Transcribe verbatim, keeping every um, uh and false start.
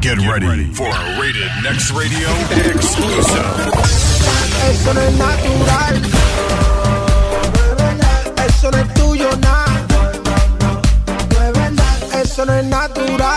Get ready for a Rated Next Radio exclusive. Eso no es natural. Eso no es tuyo, nada. Eso no es natural.